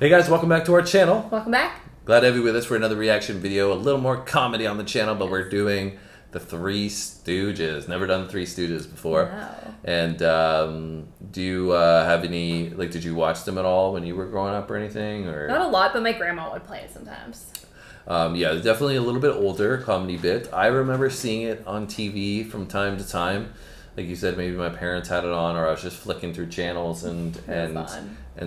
Hey guys, welcome back to our channel. Welcome back. Glad to have you with us for another reaction video. A little more comedy on the channel, but we're doing the Three Stooges. Never done the Three Stooges before. No. And do you have any, like, did you watch them at all when you were growing up or anything? Or not a lot, but my grandma would play it sometimes. Yeah, definitely a little bit older comedy bit. I remember seeing it on TV from time to time. Like you said, maybe my parents had it on, or I was just flicking through channels and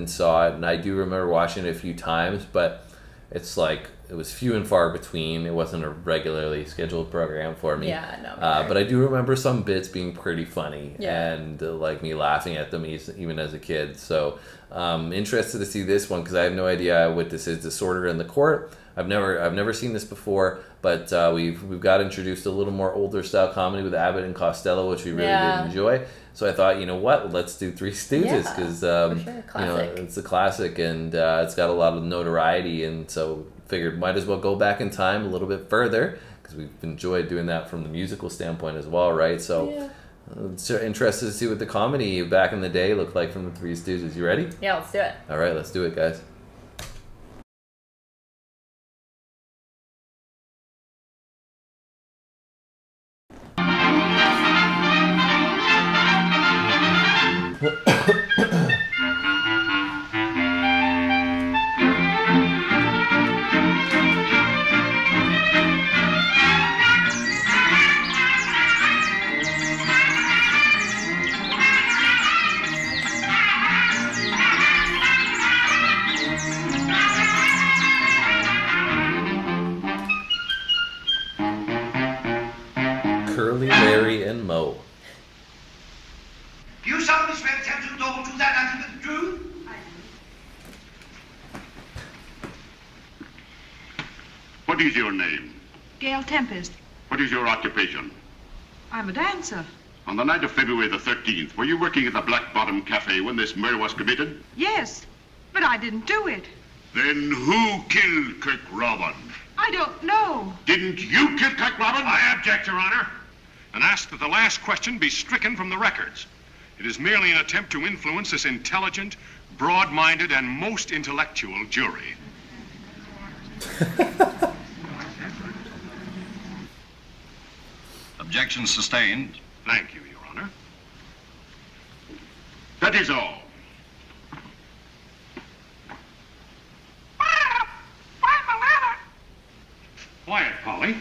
saw it. And I do remember watching it a few times, but it's like it was few and far between. It wasn't a regularly scheduled program for me. Yeah, no. But I do remember some bits being pretty funny, yeah, and like me laughing at them even as a kid. So interested to see this one because I have no idea what this is. Disorder in the Court. I've never seen this before, but we've got introduced a little more older style comedy with Abbott and Costello, which we really, yeah, did enjoy. So I thought, you know what, let's do Three Stooges because yeah, sure, you know, it's a classic and it's got a lot of notoriety, and so figured might as well go back in time a little bit further because we've enjoyed doing that from the musical standpoint as well, right? So. Yeah. So interested to see what the comedy back in the day looked like from the Three Stooges. You ready? Yeah, let's do it. All right, let's do it, guys. Curly, Larry, and Moe. Do you solemnly swear that Captain Dole do that until it's true? I do. What is your name? Gail Tempest. What is your occupation? I'm a dancer. On the night of February the 13th, were you working at the Black Bottom Cafe when this murder was committed? Yes, but I didn't do it. Then who killed Kirk Robin? I don't know. Didn't you kill Kirk Robin? I object, Your Honor, and ask that the last question be stricken from the records. It is merely an attempt to influence this intelligent, broad-minded, and most intellectual jury. Objection sustained. Thank you, Your Honor. That is all. Quiet, Polly.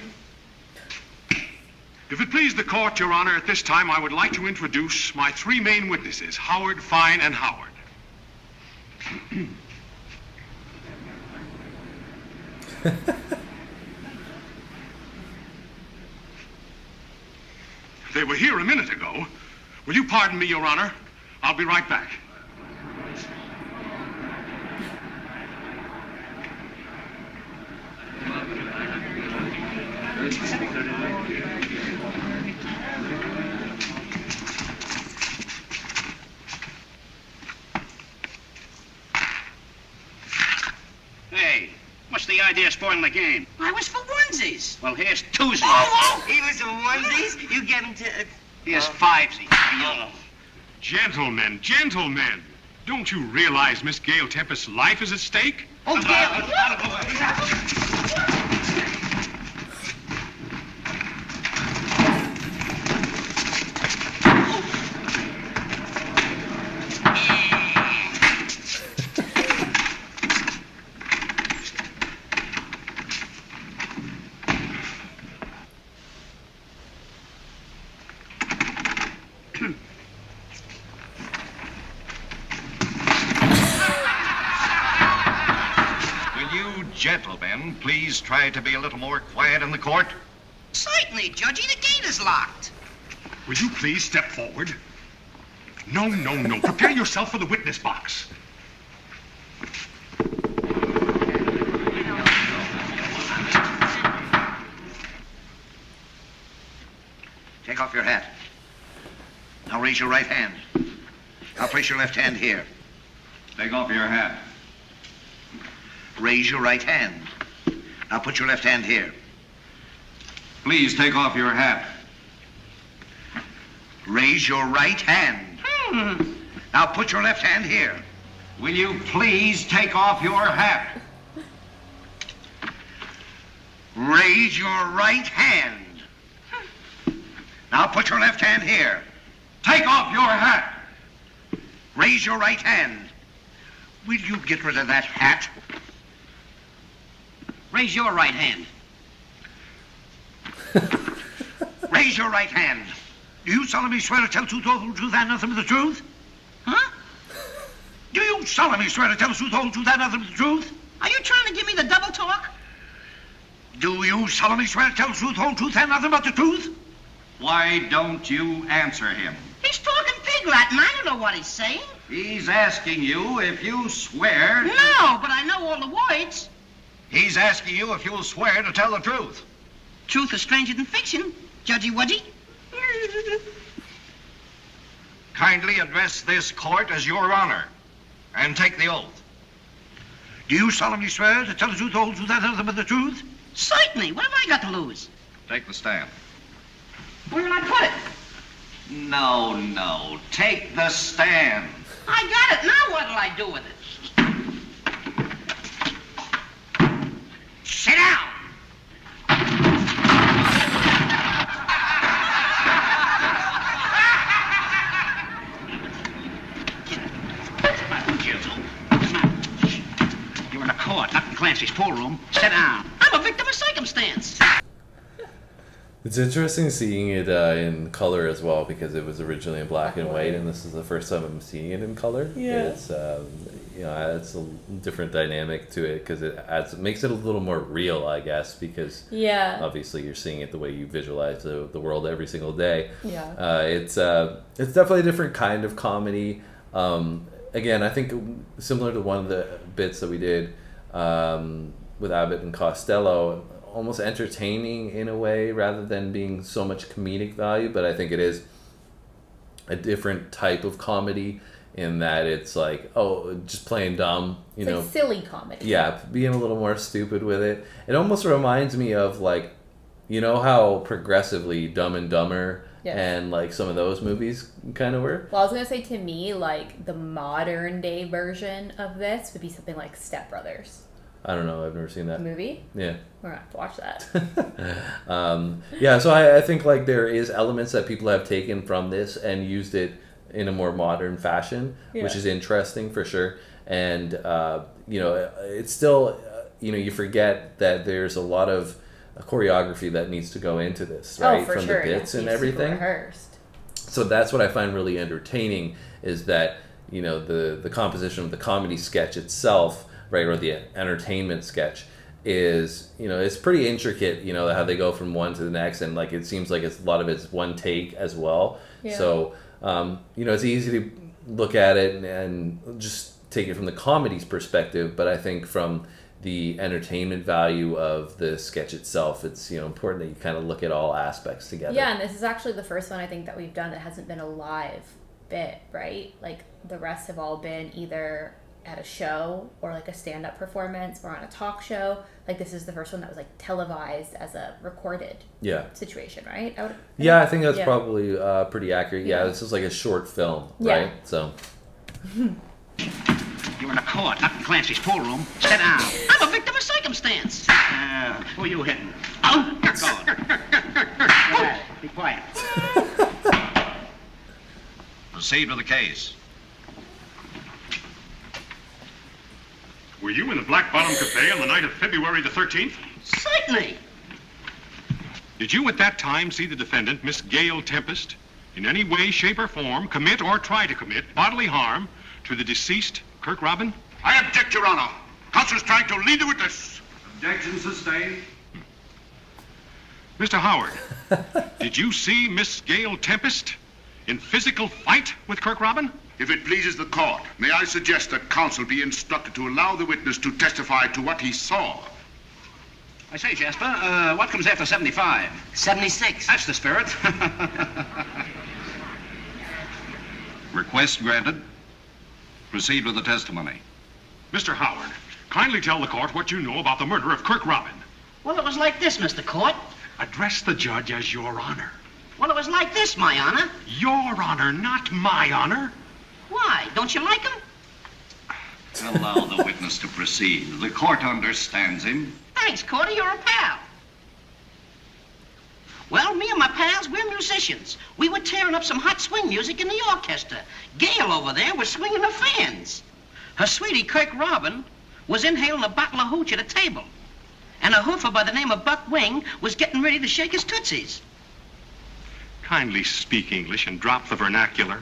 If it please the court, Your Honor, at this time I would like to introduce my three main witnesses, Howard, Fine, and Howard. They were here a minute ago. Will you pardon me, Your Honor? I'll be right back. Hey, what's the idea of spoiling the game? I was for onesies. Well, here's twosies. Oh, he was for onesies? You get him to... Here's fivesies. Oh. Gentlemen, don't you realize Miss Gail Tempest's life is at stake? Oh, Gail! Gentlemen, please try to be a little more quiet in the court. Certainly, Judgy, the gate is locked. Will you please step forward? No. Prepare yourself for the witness box. Take off your hat. Now raise your right hand. Now place your left hand here. Take off your hat. Raise your right hand. Now put your left hand here. Please take off your hat. Raise your right hand. Now put your left hand here. Will you please take off your hat? Raise your right hand. Now put your left hand here. Take off your hat. Raise your right hand. Will you get rid of that hat? Raise your right hand. Raise your right hand. Do you solemnly swear to tell the truth, the whole truth, and nothing but the truth? Huh? Do you solemnly swear to tell the truth, the whole truth, and nothing but the truth? Are you trying to give me the double talk? Do you solemnly swear to tell the truth, the whole truth, and nothing but the truth? Why don't you answer him? He's talking pig Latin. I don't know what he's saying. He's asking you if you swear... No, but I know all the words. He's asking you if you'll swear to tell the truth. Truth is stranger than fiction, Judgy Wudgy. Kindly address this court as your honor and take the oath. Do you solemnly swear to tell the truth, the whole truth, and nothing but the truth? Certainly. What have I got to lose? Take the stand. Where will I put it? No, no. Take the stand. I got it. Now what'll I do with it? Sit down. You're in a court, not in Clancy's pool room. Sit down. I'm a victim of circumstance. It's interesting seeing it in color as well, because it was originally in black and white, and this is the first time I'm seeing it in color. Yeah, it's you know, it's a different dynamic to it because it adds, makes it a little more real, I guess, because yeah, obviously you're seeing it the way you visualize the world every single day. Yeah, it's definitely a different kind of comedy. Again, I think similar to one of the bits that we did with Abbott and Costello. Almost entertaining in a way rather than being so much comedic value, but I think it is a different type of comedy in that it's like, oh, just playing dumb, you know, like silly comedy. Yeah, being a little more stupid with it. It almost reminds me of, like, you know how progressively Dumb and Dumber yes. and like some of those movies kind of were. Well, I was gonna say, to me, like the modern day version of this would be something like Step Brothers. I don't know. I've never seen that movie. Yeah, we're gonna have to watch that. Yeah, so I think like there is elements that people have taken from this and used it in a more modern fashion, yeah. which is interesting for sure. And you know, it's still you know, you forget that there's a lot of choreography that needs to go into this, right? Oh, for sure. From the bits and everything. Rehearsed. So that's what I find really entertaining is that you know the composition of the comedy sketch itself. Right, or the entertainment sketch is, you know, it's pretty intricate, you know, how they go from one to the next, and like it seems like it's a lot of it's one take as well. Yeah. So, you know, it's easy to look at it and just take it from the comedy's perspective, but I think from the entertainment value of the sketch itself, it's, you know, important that you kind of look at all aspects together. Yeah, and this is actually the first one I think that we've done that hasn't been a live bit, right? Like the rest have all been either at a show or like a stand-up performance or on a talk show. Like this is the first one that was like televised as a recorded yeah situation, right? I would, yeah, I think that's yeah. probably pretty accurate. Yeah, yeah, this is like a short film, yeah. right? So you're in a court, not in Clancy's pool room. Sit down. I'm a victim of circumstance. Who are you hitting? Oh, you're gone. Be quiet. Proceed with the case. Were you in the Black Bottom Cafe on the night of February the 13th? Certainly. Did you at that time see the defendant, Miss Gail Tempest, in any way, shape, or form, commit or try to commit bodily harm to the deceased, Kirk Robin? I object, Your Honor. Counsel's trying to lead the witness. Objection sustained. Mr. Howard, did you see Miss Gail Tempest in physical fight with Kirk Robin? If it pleases the court, may I suggest that counsel be instructed to allow the witness to testify to what he saw. I say, Jasper, what comes after 75? 76. That's the spirit. Request granted. Proceed with the testimony. Mr. Howard, kindly tell the court what you know about the murder of Kirk Robin. Well, it was like this, Mr. Court. Address the judge as Your Honor. Well, it was like this, my honor. Your honor, not my honor. Why? Don't you like him? Allow the witness to proceed. The court understands him. Thanks, Cordy. You're a pal. Well, me and my pals, we're musicians. We were tearing up some hot swing music in the orchestra. Gail over there was swinging her fans. Her sweetie, Kirk Robin, was inhaling a bottle of hooch at a table. And a hoofer by the name of Buck Wing was getting ready to shake his tootsies. Kindly speak English and drop the vernacular.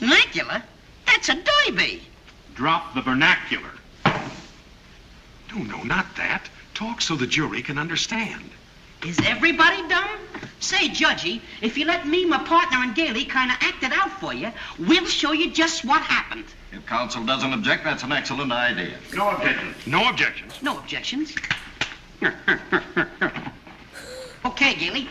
Vernacular? That's a derby. Drop the vernacular. No, no, not that. Talk so the jury can understand. Is everybody dumb? Say, Judgy, if you let me, my partner, and Gailey kind of act it out for you, we'll show you just what happened. If counsel doesn't object, that's an excellent idea. No objections. No objections. No objections. Okay, Gailey.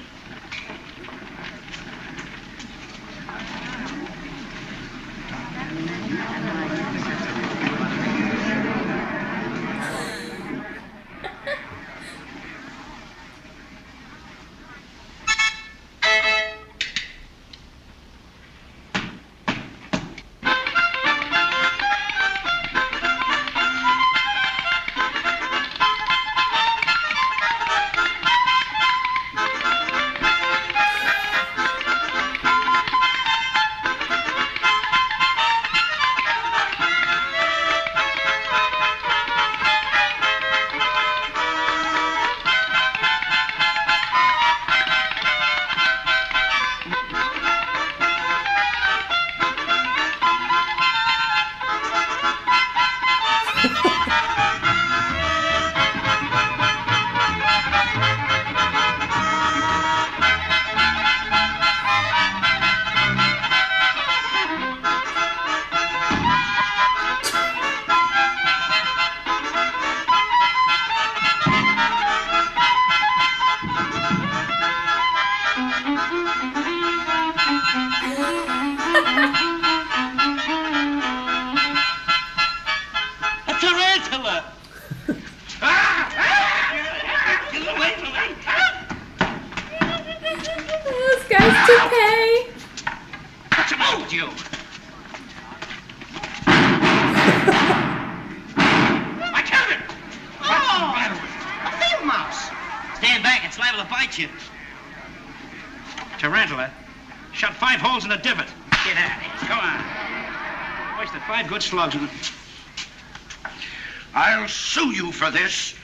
I'll sue you for this.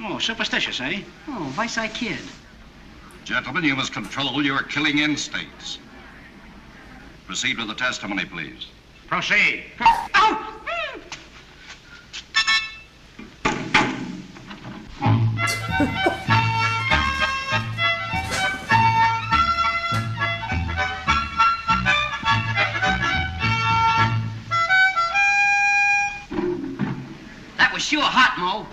Oh, superstitious, eh? Oh, vice I kid. Gentlemen, you must control your killing instincts. Proceed with the testimony, please. Proceed. Oh! Sure, hot, Mo.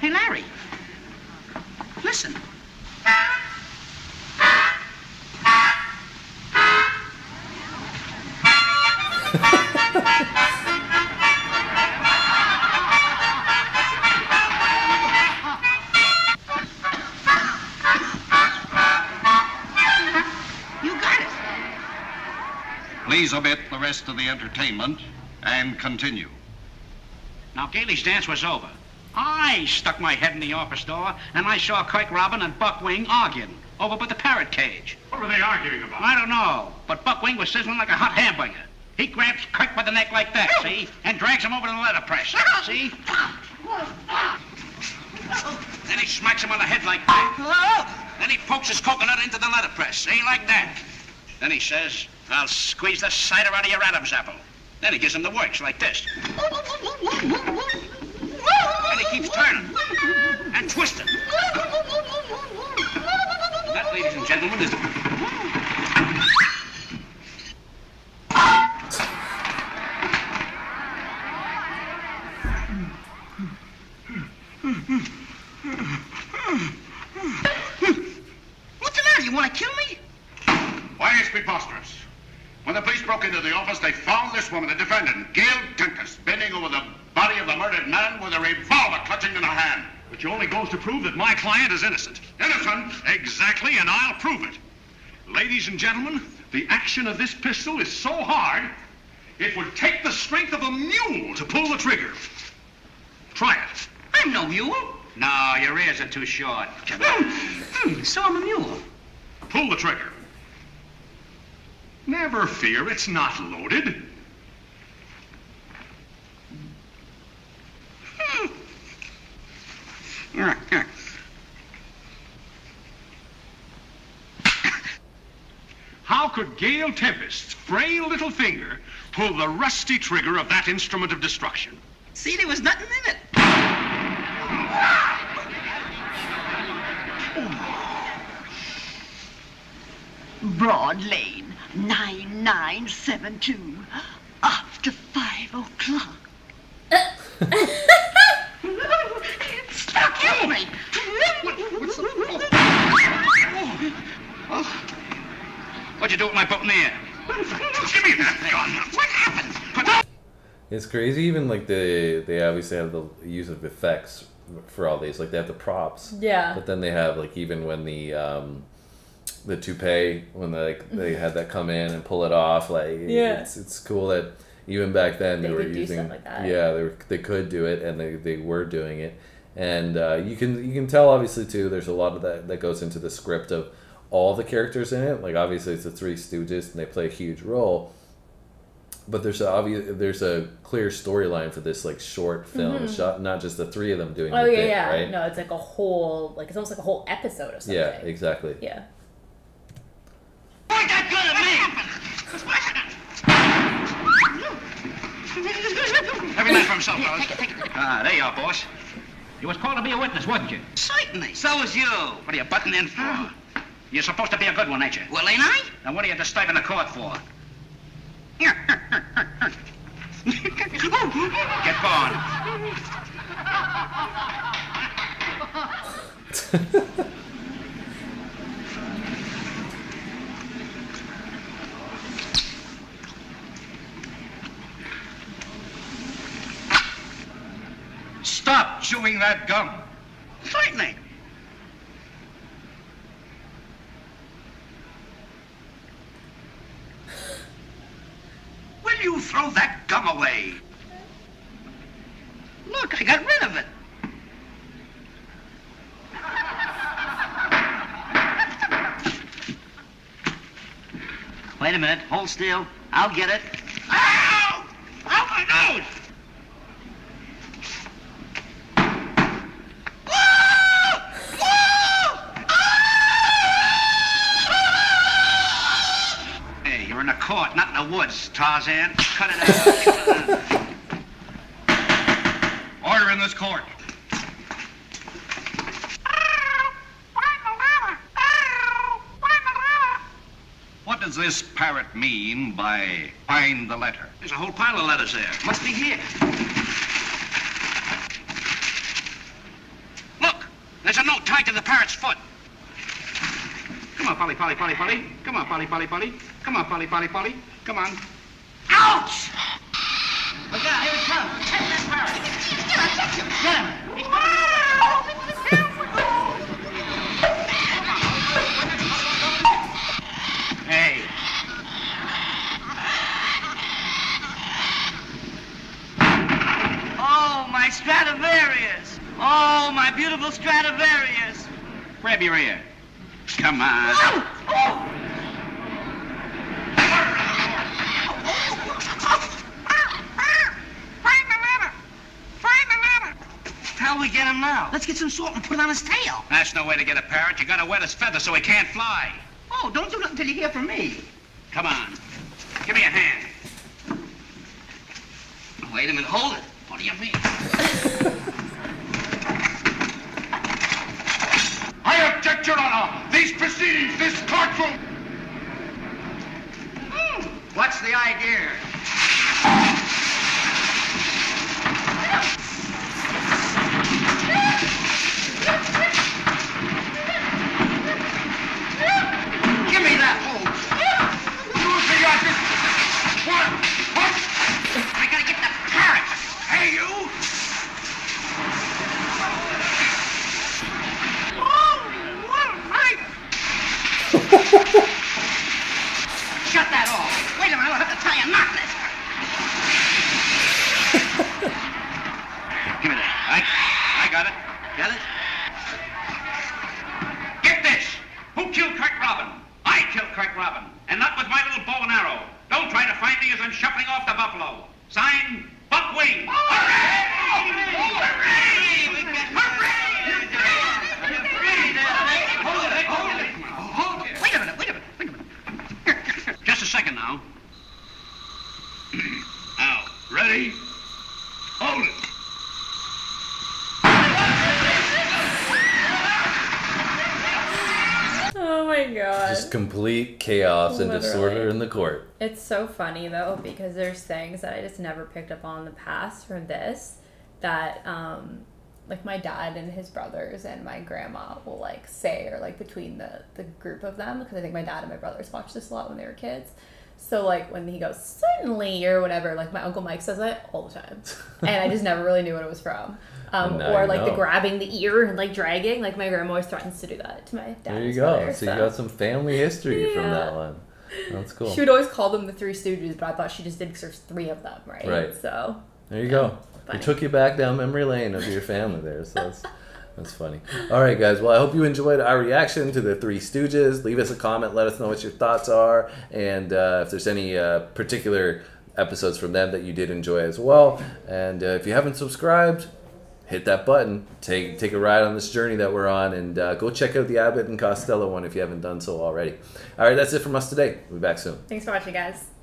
Hey, Larry. Listen. Please omit the rest of the entertainment and continue. Now, Gailey's dance was over. I stuck my head in the office door, and I saw Kirk Robin and Buck Wing arguing over by the parrot cage. What were they arguing about? I don't know, but Buck Wing was sizzling like a hot hamburger. He grabs Kirk by the neck like that, see? And drags him over to the letter press, see? Then he smacks him on the head like that. Then he pokes his coconut into the letter press, see? Like that. Then he says, I'll squeeze the cider out of your Adam's apple. Then he gives him the works like this. And he keeps turning and twisting. That, ladies and gentlemen, is... What's the matter? You want to kill me? Why, it's preposterous. When the police broke into the office, they found this woman, the defendant, Gail Tempest, bending over the body of the murdered man with a revolver clutching in her hand. Which only goes to prove that my client is innocent. Innocent? Exactly, and I'll prove it. Ladies and gentlemen, the action of this pistol is so hard, it would take the strength of a mule to pull the trigger. Try it. I'm no mule. No, your ears are too short. So I'm a mule. Pull the trigger. Never fear, it's not loaded. How could Gail Tempest's frail little finger pull the rusty trigger of that instrument of destruction? See, there was nothing in it. Broad Lane, 9972, after 5 o'clock. Stop killing me! What's the... What'd you do with my boat in the air? Give me that gun! What happened? It's crazy. Even like they obviously have the use of effects for all these. Like they have the props. Yeah. But then they have like even when the toupee, when they had that come in and pull it off. Like yeah, it's cool that even back then they were using stuff like that. Yeah, they could do it, and they were doing it. And you can tell obviously too. There's a lot of that goes into the script of all the characters in it. Like obviously it's the Three Stooges, and they play a huge role. But there's a clear storyline for this like short film shot, not just the three of them doing. Oh yeah, right? No, it's like a whole it's almost like a whole episode or something. Yeah, exactly. Yeah. Point that gun at me! Every man for himself, fellas. Ah, there you are, boss. You was called to be a witness, wasn't you? Certainly. So was you. What are you butting in for? You're supposed to be a good one, ain't you? Well, ain't I? Now what are you disturbing the court for? Get gone. Stop chewing that gum. Frightening. Will you throw that gum away? Look, I got rid of it. Wait a minute. Hold still. I'll get it. Ow! Ow, my nose! Court, not in the woods, Tarzan. Cut it out. Order in this court. What does this parrot mean by find the letter? There's a whole pile of letters there. Must be here. Look, there's a note tied to the parrot's foot. Come on, Polly, Polly, Polly, Polly. Come on, Polly, Polly, Polly. Come on, Polly, Polly, Polly. Come on. Ouch! Look out, here it comes. Get that parrot. Get him. He's coming. Hey. Oh, my Stradivarius. Oh, my beautiful Stradivarius. Grab your ear. Come on. Oh, oh. Find the letter. Find the letter. How'll we get him now? Let's get some salt and put it on his tail. That's no way to get a parrot. You gotta wet his feather so he can't fly. Oh, don't do nothing till you hear from me. Come on. Give me a hand. Wait a minute. Hold it. What do you mean? I object, Your Honor. These proceedings, this courtroom. What's the idea? Give me that hole. What? I gotta get the parrot. Hey, you. Oh, what a night. Ready? Hold it. Oh my god. Just complete chaos and disorder in the court. It's so funny though, because there's things that I just never picked up on in the past from this that like my dad and his brothers and my grandma will like say, or like between the group of them, because I think my dad and my brothers watched this a lot when they were kids. So like when he goes certainly or whatever, like my Uncle Mike says that all the time, and I just never really knew what it was from. Or like the grabbing the ear and like dragging, like my grandma always threatens to do that to my dad. There you go. Brother, so you got some family history from that one. That's cool. She would always call them the Three Stooges, but I thought she just did because there's three of them, right? Right. So there you go. Funny. It took you back down memory lane of your family there. So that's. That's funny. All right, guys. Well, I hope you enjoyed our reaction to the Three Stooges. Leave us a comment. Let us know what your thoughts are. And if there's any particular episodes from them that you did enjoy as well. And if you haven't subscribed, hit that button. Take a ride on this journey that we're on. And go check out the Abbott and Costello one if you haven't done so already. All right, that's it from us today. We'll be back soon. Thanks for watching, guys.